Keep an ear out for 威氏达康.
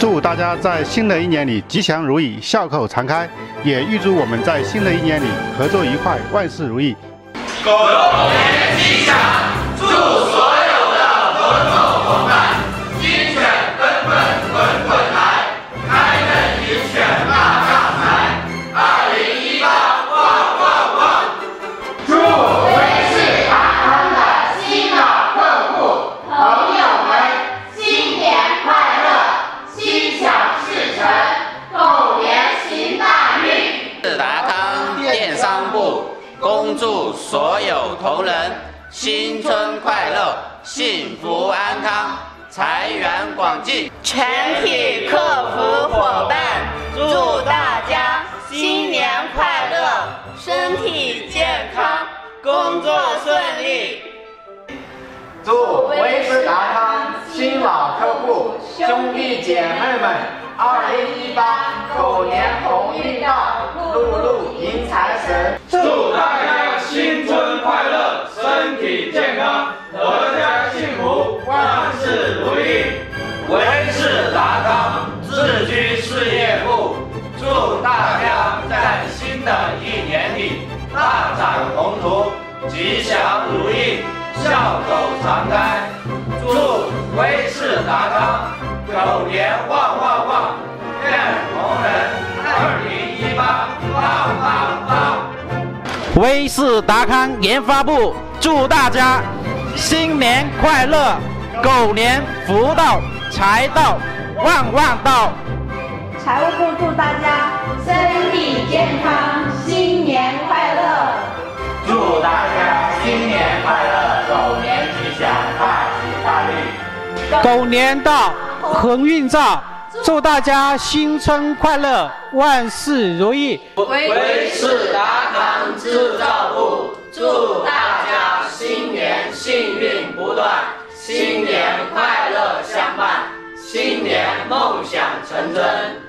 祝大家在新的一年里吉祥如意，笑口常开，也预祝我们在新的一年里合作愉快，万事如意。狗肉同源吉祥，祝所有的狗肉伙伴金犬奔奔滚滚来，开门迎犬发大财，2018旺旺旺！祝威氏达康的新老客户朋友们新年快乐，心想事成，狗年行大运。是达康电商部。 恭祝所有同仁新春快乐，幸福安康，财源广进。全体客服伙伴，祝大家新年快乐，身体健康，工作顺利。祝威氏达康新老客户兄弟姐妹们，2018狗年鸿运到，路路迎财神。 祝大家新春快乐，身体健康，阖家幸福，万事如意。威氏达康自居事业部祝大家在新的一年里大展宏图，吉祥如意，笑口常开。祝威氏达康狗年旺旺旺，愿同仁2018旺旺旺。 威氏达康研发部祝大家新年快乐，狗年福到财到旺旺到。财务部祝大家身体健康，新年快乐。祝大家新年快乐，狗年吉祥，大吉大利。狗年到，鸿运到。 祝大家新春快乐，万事如意。威氏达康制造部祝大家新年幸运不断，新年快乐相伴，新年梦想成真。